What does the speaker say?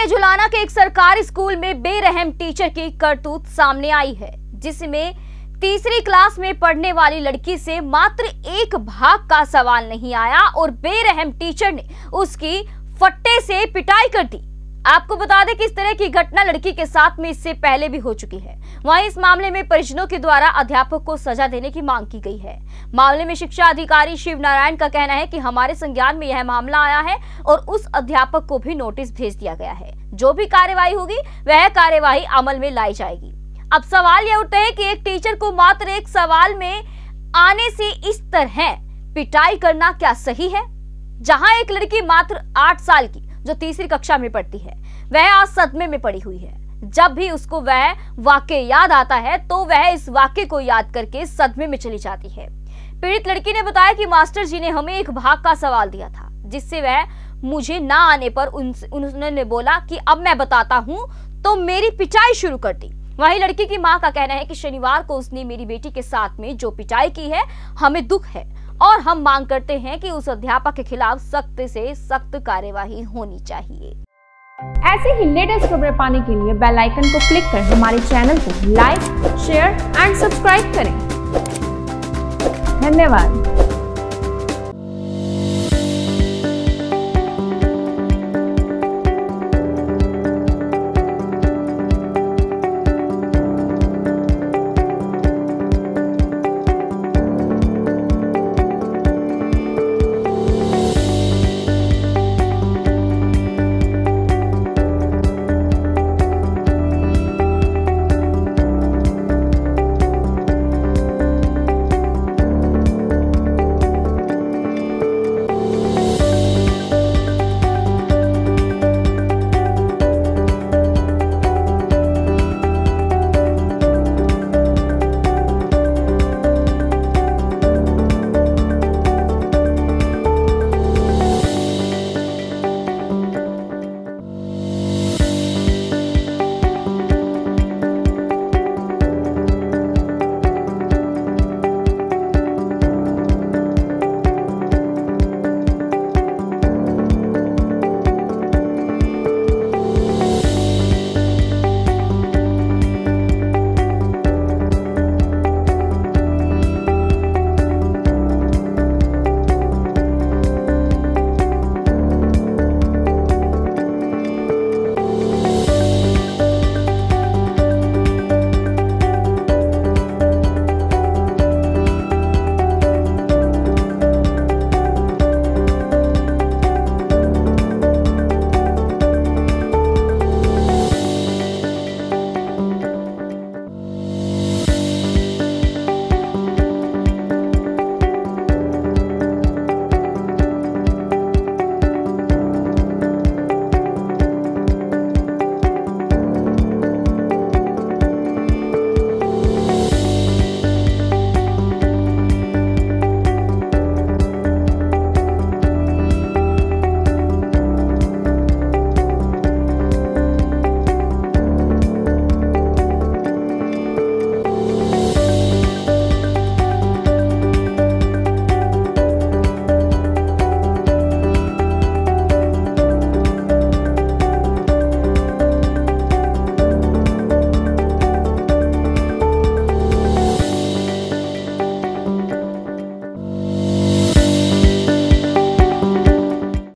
के जुलाना के एक सरकारी स्कूल में बेरहम टीचर की करतूत सामने आई है, जिसमें तीसरी क्लास में पढ़ने वाली लड़की से मात्र एक भाग का सवाल नहीं आया और बेरहम टीचर ने उसकी फट्टे से पिटाई कर दी। आपको बता दें कि इस तरह की घटना लड़की के साथ में इससे पहले भी हो चुकी है। वहीं इस मामले में परिजनों के द्वारा अध्यापक को सजा देने की मांग की गई है। मामले में शिक्षा अधिकारी शिवनारायण का कहना है कि हमारे संज्ञान में यह मामला आया है और उस अध्यापक को भी नोटिस भेज दिया गया है। जो भी कार्यवाही होगी वह कार्यवाही अमल में लाई जाएगी। अब सवाल यह उठता है कि एक टीचर को मात्र एक सवाल में आने से इस तरह पिटाई करना क्या सही है? जहां एक लड़की मात्र 8 साल की जो तीसरी कक्षा में पढ़ती है वह आज सदमे में पड़ी हुई है। जब भी उसको वह वाक्य याद आता है तो वह इस वाक्य को याद करके सदमे में चली जाती है। पीड़ित लड़की ने बताया कि मास्टर जी ने हमें एक भाग का सवाल दिया था, जिससे वह मुझे ना आने पर उन्होंने बोला कि अब मैं बताता हूँ, तो मेरी पिटाई शुरू कर दी। वहीं लड़की की मां का कहना है कि शनिवार को उसने मेरी बेटी के साथ में जो पिटाई की है हमें दुख है और हम मांग करते हैं कि उस अध्यापक के खिलाफ सख्त से सख्त कार्यवाही होनी चाहिए। ऐसे ही लेटेस्ट खबरें पाने के लिए बेल आइकन को क्लिक कर हमारे चैनल को लाइक, शेयर एंड सब्सक्राइब करें। धन्यवाद।